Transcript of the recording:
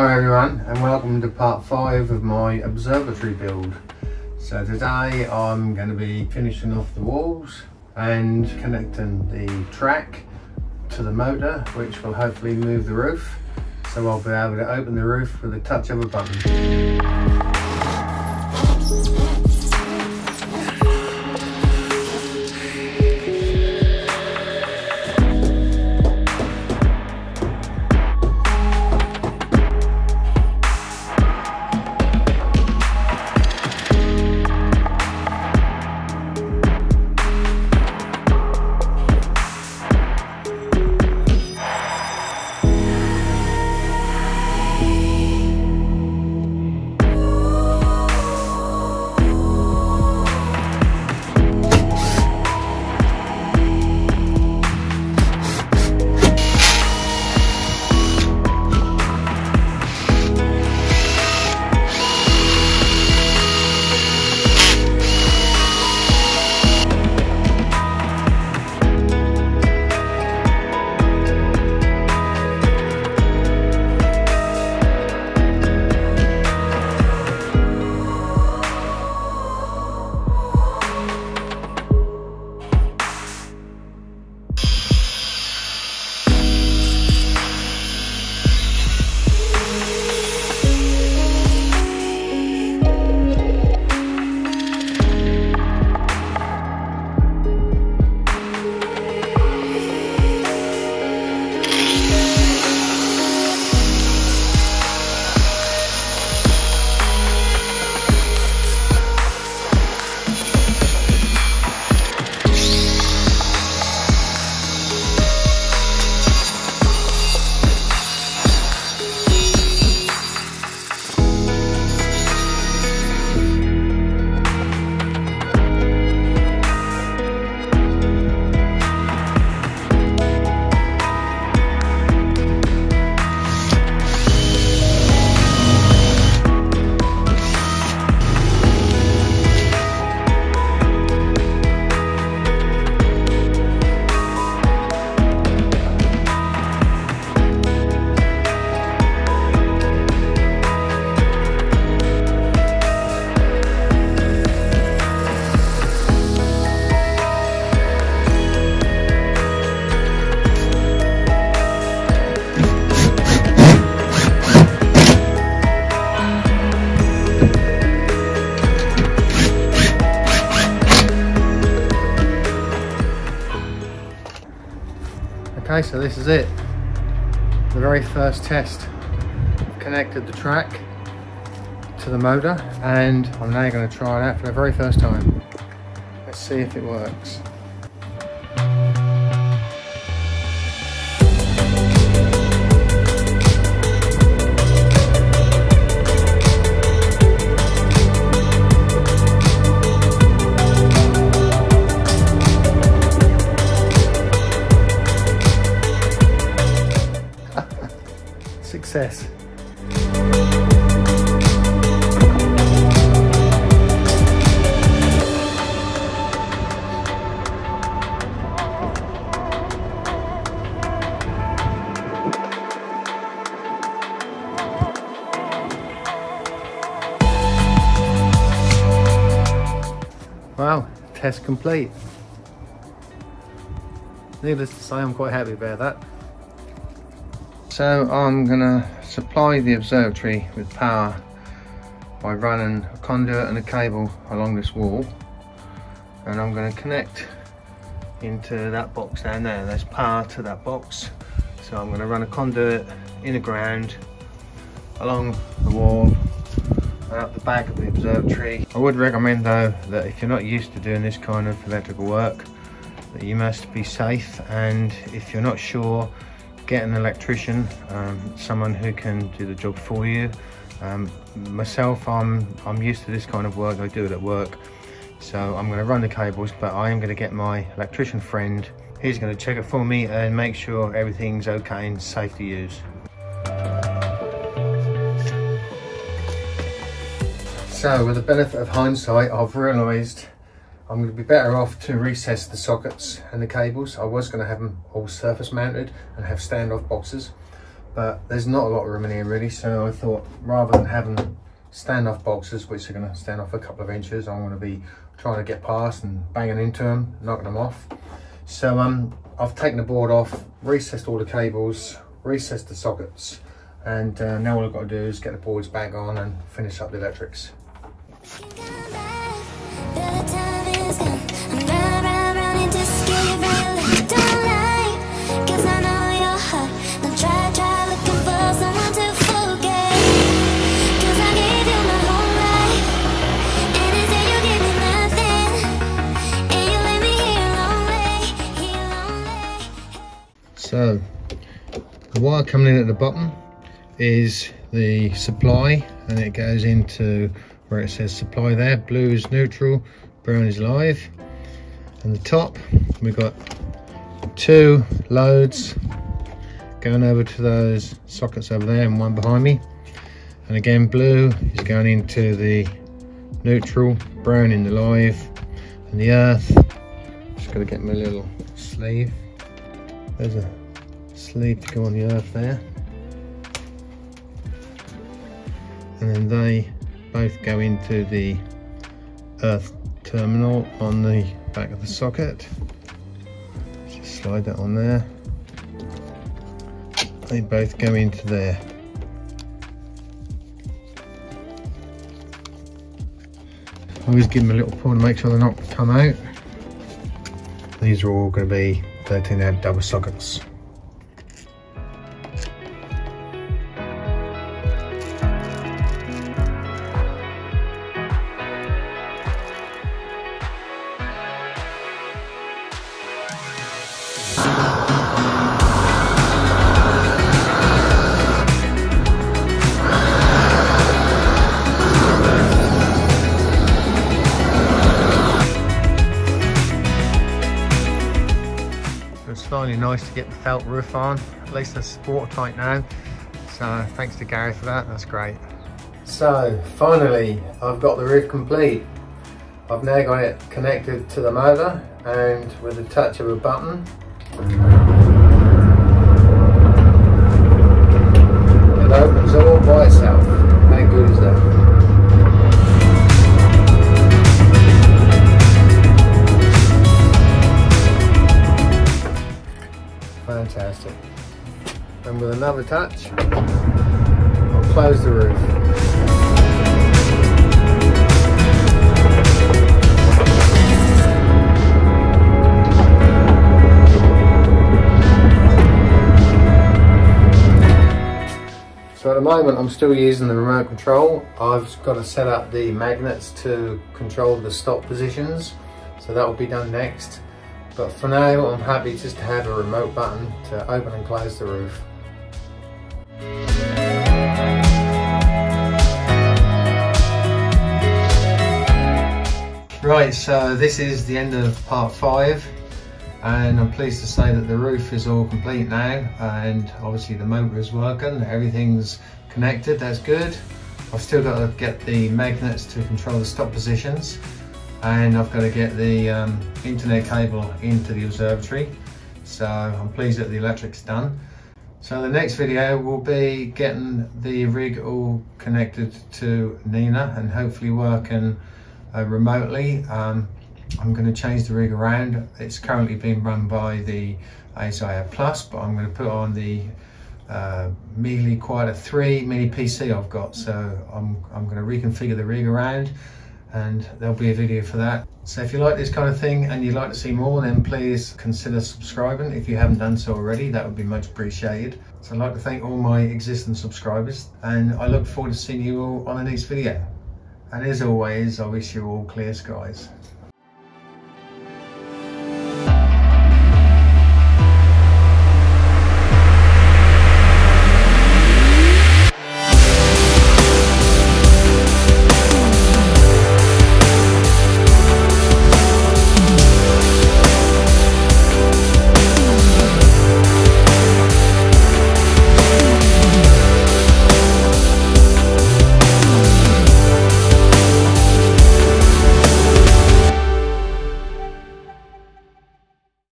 Hi everyone, and welcome to part 5 of my observatory build. So today I'm going to be finishing off the walls and connecting the track to the motor, which will hopefully move the roof, so I'll be able to open the roof with a touch of a button. Okay, so this is it, the very first test. I've connected the track to the motor and I'm now going to try it out for the very first time. Let's see if it works. Success. Wow, test complete. Needless to say, I'm quite happy about that. So I'm going to supply the observatory with power by running a conduit and a cable along this wall, and I'm going to connect into that box down there. There's power to that box, so I'm going to run a conduit in the ground along the wall and up the back of the observatory. I would recommend though that if you're not used to doing this kind of electrical work, that you must be safe, and if you're not sure, get an electrician, someone who can do the job for you. Myself, I'm used to this kind of work, I do it at work. So I'm gonna run the cables, but I am gonna get my electrician friend. He's gonna check it for me and make sure everything's okay and safe to use. So with the benefit of hindsight, I've realized I'm going to be better off to recess the sockets and the cables. I was going to have them all surface mounted and have standoff boxes, but there's not a lot of room in here really, so I thought rather than having standoff boxes, which are going to stand off a couple of inches, I'm going to be trying to get past and banging into them, knocking them off. So I've taken the board off, recessed all the cables, recessed the sockets, and now all I've got to do is get the boards back on and finish up the electrics. So the wire coming in at the bottom is the supply, and it goes into where it says supply there. Blue is neutral, brown is live. And the top, we've got two loads going over to those sockets over there and one behind me. And again, blue is going into the neutral, brown in the live, and the earth. Just got to get my little sleeve. There's a sleeve to go on the earth there. And then they both go into the earth terminal on the back of the socket. Just slide that on there. They both go into there. I always give them a little pull to make sure they're not come out. These are all going to be 13-amp double sockets. Nice to get the felt roof on, at least it's water tight now, so thanks to Gary for that, that's great. So finally I've got the roof complete. I've now got it connected to the motor, and with the touch of a button it opens all by itself. How good is that? Fantastic. And with another touch, I'll close the roof. So at the moment I'm still using the remote control. I've got to set up the magnets to control the stop positions, so that will be done next. But for now, I'm happy just to have a remote button to open and close the roof. Right, so this is the end of part 5, and I'm pleased to say that the roof is all complete now, and obviously the motor is working, everything's connected, that's good. I've still got to get the magnets to control the stop positions, and I've got to get the internet cable into the observatory, so I'm pleased that the electric's done. So the next video will be getting the rig all connected to Nina and hopefully working remotely. I'm going to change the rig around. It's currently being run by the ASI plus, but I'm going to put on the Mele Quieter 3 mini PC I've got, so I'm going to reconfigure the rig around, and there'll be a video for that. So if you like this kind of thing and you'd like to see more, then please consider subscribing if you haven't done so already. That would be much appreciated. So I'd like to thank all my existing subscribers, and I look forward to seeing you all on the next video. And as always, I wish you all clear skies.